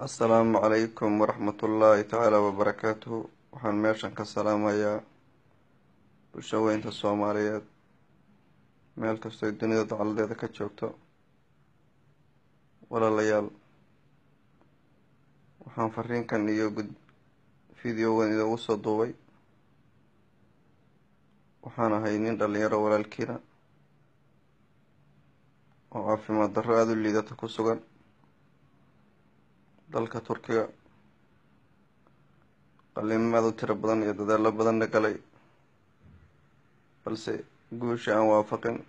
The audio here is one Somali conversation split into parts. السلام عليكم ورحمة الله تعالى وبركاته. وحن ماشان كالسلامايا بشوين الصوماليات ميل كستو الدنيا دعال ديدا كتشوكتو ولا ليال. وحن فرين كان ايو قد فيديو وان اذا وصا دوبي وحن هاينين داليارا ولا الكينا وعافي ما درادو اللي داتا كسوغان dalka Turkiga qalimada tiro badan iyo dadaal badan la galay balse guusha aan waafaqin.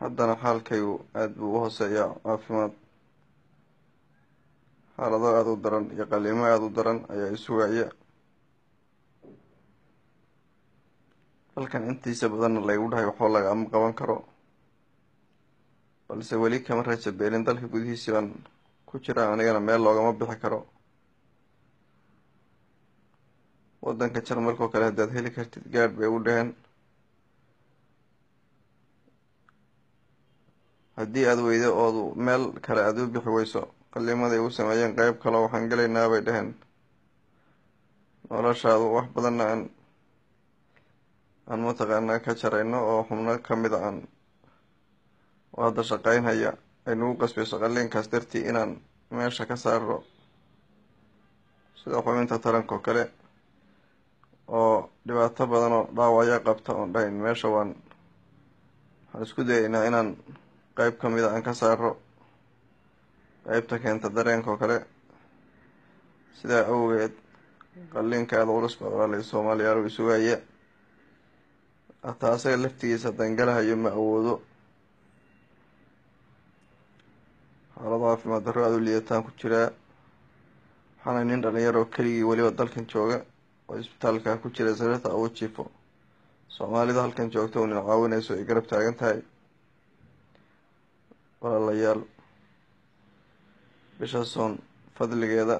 haddana xaalkaygu aad buu u hooseeyaa caafimaad. xaalado aad u daran iyo qalimo aad u daran ayaa isu waaya. halkan intiisa badan laygu dhahay waxoo laga ama qaban karo balse weli kama raja beelin dalka gudihiisa baan ku jira anigana meel loogama bixi karo. wadanka Jarmalkoo kale haddaad heli kartid gaadh bay u dhaheen. haddii aad weydo oo meel kale aad u bixi weyso qalimada ay u sameeyeen qayb kale waxaan galaynaa bay dhaheen. noloshaadu wax badan aan mataqaanaa ka jarayno oo xubno ka mid ah hadda shaqaynaya aynu qasbayso qalinkaas dartii inaan meesha ka saaro sida xubinta taranka kale oo dhibaato badan oo dhaawacyo qabta oo dhayn meesha waan isku dayaynaa inaan qayb ka mid aan ka saaro qaybta keenta dareenka kale sida awgeed qalinka aad culus badan Soomaaliya oo isu waaya ataasay laftiisa dangalahayo ma awoodo. xaaladaha caafimaad darro aad u liidataan ku jiraa. waxaana nin dhalinyaro keligii weliba dalkan jooga oo isbitaalka ku jira sariirta ugu jiifo. soomaalida halkan joogta oo nin caawinayso ay garab taagan tahay. walaalayaal bisha soon fadligeeda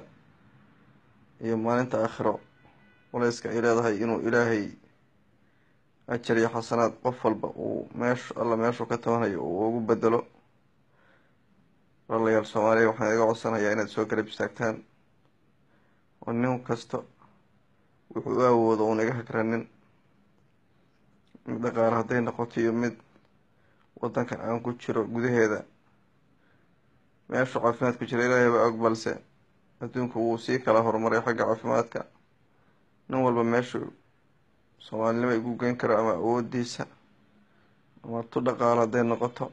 iyo maalinta aakhiro culayska ay leedahay inuu ilaahay ajar iyo xasanaad qof walba uu alla meeshu ka tabanayo uu ugu bedelo. walaalayaal Soomaaliya waxaan iga codsanayaa inaad soo garab istaagtaan oo nin kasta wuxuu awoodo oo naga hakranin. mid dhaqaale hadday noqoto iyo mid wadankan aan ku jiro gudaheeda meesha caafimaadku jira ilaahay baa og balse adduunku wuu sii kala horumaray xagga caafimaadka. nin walba meesha Soomaalinimo igu geyn karo ama awoodiisa ama tu dhaqaale hadday noqoto.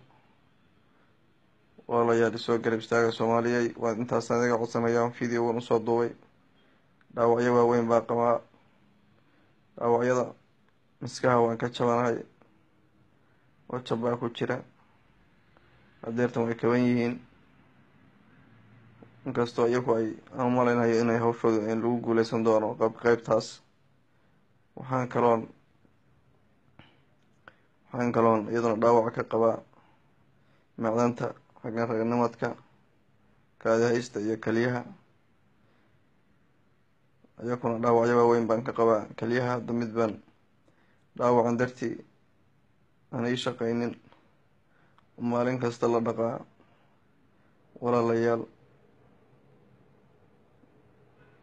walaalayaal soo garab istaaga Soomaaliyeey waan intaas aniga codsanayaan video wan soo duubay. dhaawacyo waaweyn baa qaba. dhaawacyada miskaha waan ka jabanahay oo jabaa ku jira. adeertan way kaban yihiin. inkastoo iyagu ay aan malaynayo inay hawshooda in lagu guuleysan doono qaybtaas. waxaan kaloon iyadana dhaawac ka qabaa macdanta xaggan ragnimadka kaadihaysta iyo kaliyaha. ayakuna dhaawacyo waaweyn baan ka qabaa kaliyaha. hadda mid baan dhaawacan dartii aan ii shaqaynin maalin kasta la dhaqaa. walaalayaal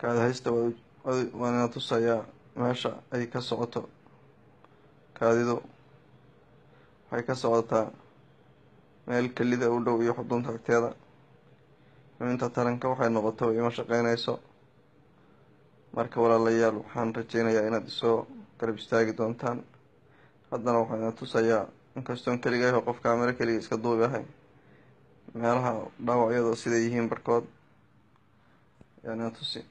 kaadihaysta waan ina tusayaa meesha ay ka socoto. kaadidu waxay ka socotaa meel kalida u dhow iyo xudunta agteeda. xubinta taranka waxay noqoto ima shaqaynayso. marka walaalayaal waxaan rajaynayaa inaad isoo garab istaagi doontaan. haddana waxaan tusayaa inkastoon keligaah oo qofka Amerika keliga iska duubi ahay meelaha dhaawacyada sida yihiin barkood yaana tusi.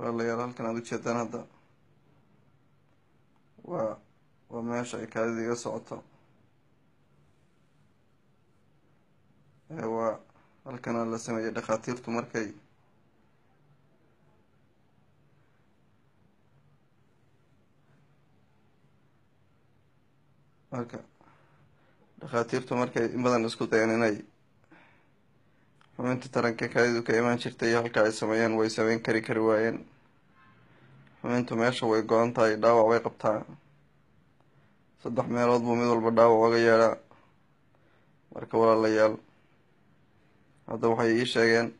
walaalayaal halkan aad u jeedaan hadda waa meesha ay kaadida iga socoto. waa halkana la sameeyay dhakhaatiirtu markay in badan isku dayeen inay xubinta taranka kaadidu ka imaan jirtay halka ay sameeyeen way sameyn kari waayeen. Intu meesha way go'an tahay, dhaawac way qabtaa. Saddex meelood buu mid walba dhaawac uga yeedhaa. Marka walaalayaal hadda waxay ii sheegeen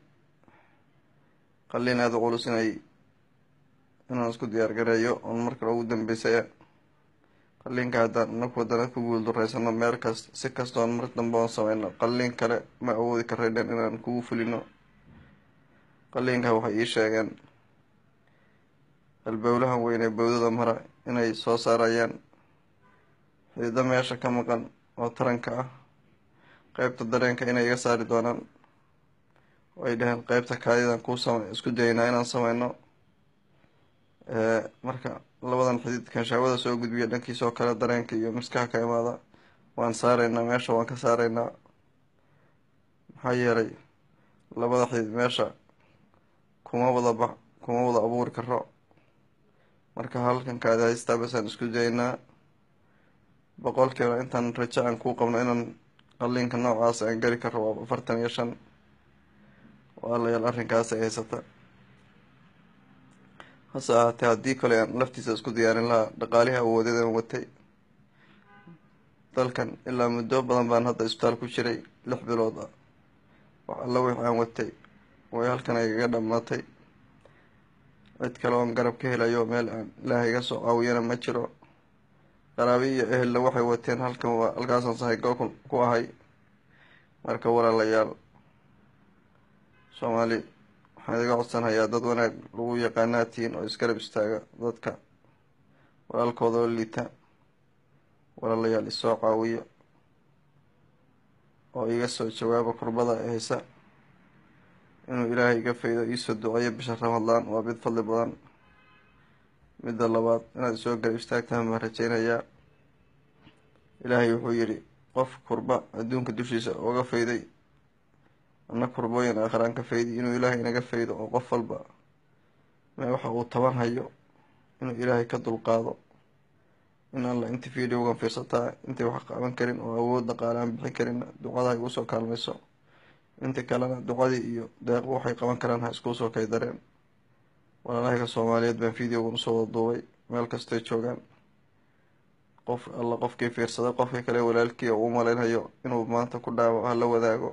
qalliin aad u culus inaan isku diyaargareeyo oon mar kale ugu dambaysaya. qalliinka haddaan anagu waddana ku guuldarraysano meel kasta si kasta oon mar dambe oon samayno qalliin kale ma awoodi karraydhan inaan kugu fulino. qalliinka waxay ii sheegeen albawlahan weyn ee bawdada mara inay soo saarayaan xidido meesha ka maqan oo taranka ah qaybta dareenka inay iga saari doonaan. way dhaheen qaybta kaadidan isku dayaynaa inaan samayno. marka labadan xididkan shahwada soo gudbiya dhankiisa oo kale dareenka iyo maskaxda ka imaada waan saaraynaa meesha, waan ka saaraynaa. maxaa yeelay labada xidid meesha kuma wada abuuri karo. marka halkan kaadi haystaa basaan isku dayaynaa. 100% intaan rajo aan ku qabno inaan qalliinka noocaas aan gari karo waa 45. walaalayaal arrinkaas ay haysata. hasaatee haddii kale aan laftiisa isku diyaarin lahaa dhaqaalihi awoodeedaan watay. dalkan ilaa muddo badan baan hadda isbitaal ku jiray 6 bilood ah. wax alla wixii aan watay way halkan igaga dhammaatay. cid kale oon garab ka helayo meel aan ilaahay iga soo caawiyana ma jiro. qaraabi iyo ehelna waxay wateen halkan waa halkaasaan sahaygo ku ahay. marka walaalayaal soomaali waxaan idiga codsanayaa dad wanaag lagu yaqaanaa tihiin oo isgarab istaaga dadka walaalkooda oo liita. walaalayaal isoo caawiya oo iga soo jawaaba kurbada haysa inuu ilaahay iga faydo. iisoo duceeyo bisha Ramadaan waa mid fadli badan. midda labaad inaad isoo garab istaagtaan baan rajaynayaa. ilaahay wuxuu yidhi qof kurba adduunka dushiisa uga fayday anna kurbooyin aakhiraan ka faydi. inuu ilaahay inaga faydo oo qof walba ma waxa uu taban hayo inuu ilaahay ka dulqaado. in alla intii fiidiyowgan fiirsataa intay wax qaban karin oo awood dhaqaalaan bixin karin ducada ay u soo kaalmayso. inta kalena ducadii iyo deequ waxay qaban karaan ha isku soo kay dareen. walaalaha Soomaaliyeed baan fiidiyowgan soo duubay meel kasta ay joogaan. qof alla qofkii fiirsada qofkii kale walaalkii uu malaynayo inuu maanta ku dhaawac la wadaago.